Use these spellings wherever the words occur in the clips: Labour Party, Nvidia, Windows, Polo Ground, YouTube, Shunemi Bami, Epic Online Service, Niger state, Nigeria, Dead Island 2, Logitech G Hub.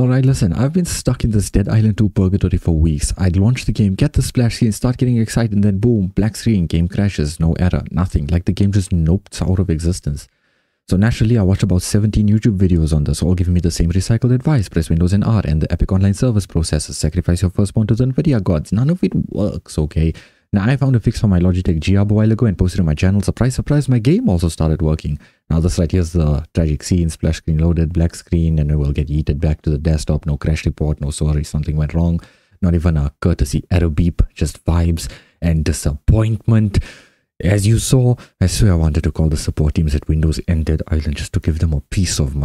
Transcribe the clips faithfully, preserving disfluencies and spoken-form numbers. Alright, listen, I've been stuck in this Dead Island two purgatory for weeks. I'd launch the game, get the splash screen, start getting excited, and then boom, black screen, game crashes, no error, nothing. Like the game just nopes out of existence. So naturally, I watched about seventeen YouTube videos on this, all giving me the same recycled advice. Press Windows and R, and the Epic Online Service processes, sacrifice your firstborn to the Nvidia gods. None of it works, okay? Now, I found a fix for my Logitech G Hub a while ago and posted on my channel. Surprise, surprise, my game also started working. Now, this right here is the tragic scene, splash screen loaded, black screen, and it will get yeeted back to the desktop. No crash report, no sorry, something went wrong. Not even a courtesy error beep, just vibes and disappointment. As you saw, I swear I wanted to call the support teams at Windows and Dead Island just to give them a piece of my...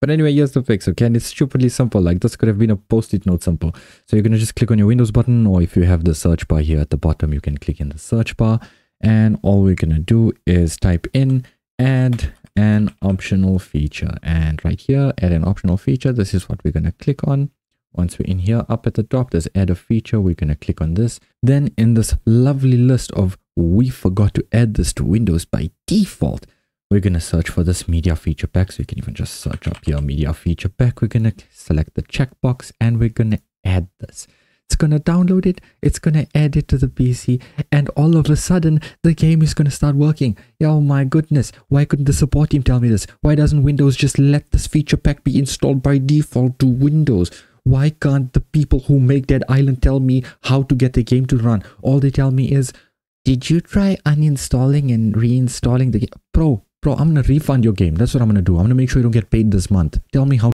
But anyway, here's the fix, okay? And it's stupidly simple. Like, this could have been a post-it note simple. So you're going to just click on your Windows button, or if you have the search bar here at the bottom, you can click in the search bar. And all we're going to do is type in add an optional feature. And right here, add an optional feature. This is what we're going to click on. Once we're in here, up at the top, there's add a feature. We're going to click on this. Then in this lovely list of we forgot to add this to Windows by default, we're going to search for this media feature pack. So you can even just search up here, media feature pack. We're going to select the checkbox and we're going to add this. It's going to download it. It's going to add it to the P C. And all of a sudden, the game is going to start working. Oh my goodness. Why couldn't the support team tell me this? Why doesn't Windows just let this feature pack be installed by default to Windows? Why can't the people who make Dead Island tell me how to get the game to run? All they tell me is, did you try uninstalling and reinstalling the game? Bro, bro, I'm going to refund your game. That's what I'm going to do. I'm going to make sure you don't get paid this month. Tell me how.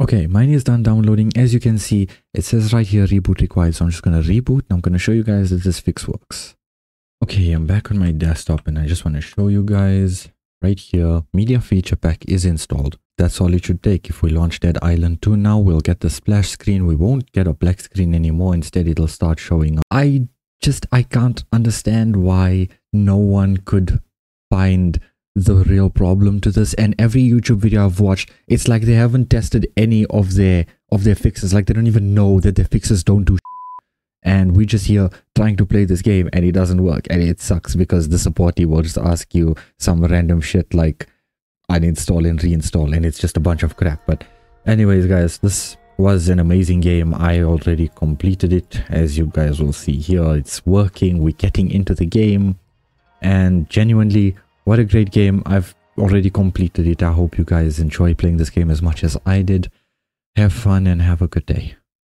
Okay, mine is done downloading. As you can see, it says right here, reboot required. So I'm just going to reboot. And I'm going to show you guys that this fix works. Okay, I'm back on my desktop and I just want to show you guys right here. Media feature pack is installed. That's all it should take. If we launch Dead Island two now, we'll get the splash screen. We won't get a black screen anymore. Instead, it'll start showing up. I just, I can't understand why no one could find the real problem to this. And every YouTube video I've watched, it's like they haven't tested any of their, of their fixes. Like they don't even know that their fixes don't do shit. And we just here trying to play this game and it doesn't work. And it sucks because the support team will just ask you some random shit like, uninstall and reinstall, and it's just a bunch of crap. But anyways guys, this was an amazing game. I already completed it, as you guys will see here. It's working, we're getting into the game, and genuinely what a great game. I've already completed it. I hope you guys enjoy playing this game as much as I did. Have fun and have a good day.